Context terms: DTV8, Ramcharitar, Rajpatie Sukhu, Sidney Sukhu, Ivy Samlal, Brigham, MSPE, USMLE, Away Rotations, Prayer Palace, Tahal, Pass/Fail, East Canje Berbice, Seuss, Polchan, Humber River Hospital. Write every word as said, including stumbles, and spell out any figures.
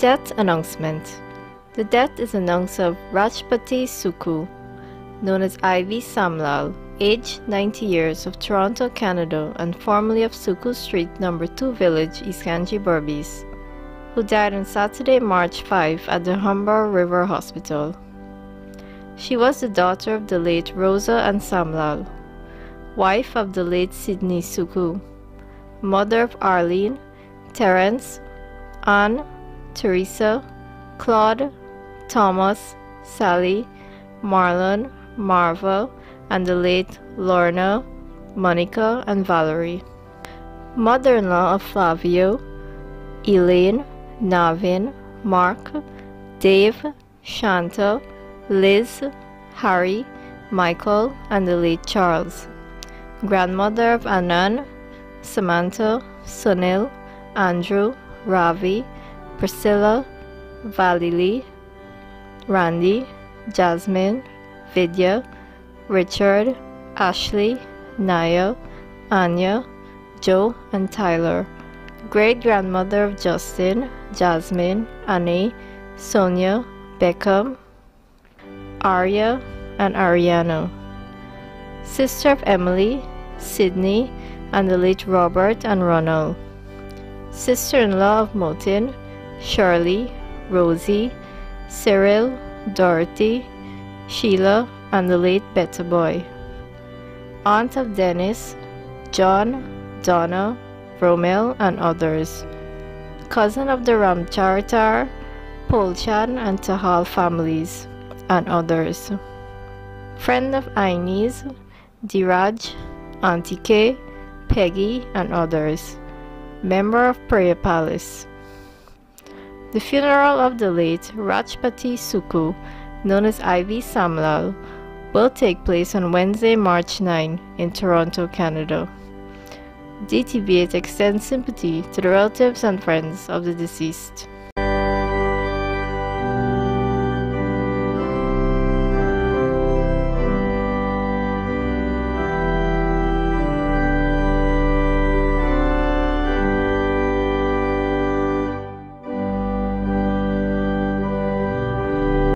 Death announcement. The death is announced of Rajpatie Sukhu, known as Ivy Samlal, aged ninety years, of Toronto, Canada, and formerly of Sukhu Street, number two Village, East Canje Berbice, who died on Saturday, March fifth, at the Humber River Hospital. She was the daughter of the late Rosa and Samlal, wife of the late Sidney Sukhu, mother of Arlene, Terence, Anne, Teresa, Claude, Thomas, Sally, Marlon, Marva, and the late Lorna, Monica, and Valerie. Mother-in-law of Flavio, Elaine, Navin, Mark, Dave, Shanta, Liz, Harry, Michael, and the late Charles. Grandmother of Anand, Samantha, Sunil, Andrew, Ravi, Priscilla, Valili, Randy, Jasmine, Vidya, Richard, Ashley, Naya, Anya, Joe, and Tyler. Great-grandmother of Justin, Jasmine, Annie, Sonia, Beckham, Arya, and Ariana. Sister of Emily, Sydney, and the late Robert and Ronald. Sister-in-law of Motin, Shirley, Rosie, Cyril, Dorothy, Sheila, and the late Better Boy. Aunt of Dennis, John, Donna, Romel, and others. Cousin of the Ramcharitar, Polchan, and Tahal families, and others. Friend of Aini's, Dhiraj, Auntie K, Peggy, and others. Member of Prayer Palace. The funeral of the late Rajpatie Sukhu, known as Ivy Samlal, will take place on Wednesday, March ninth, in Toronto, Canada. D T V eight extends sympathy to the relatives and friends of the deceased.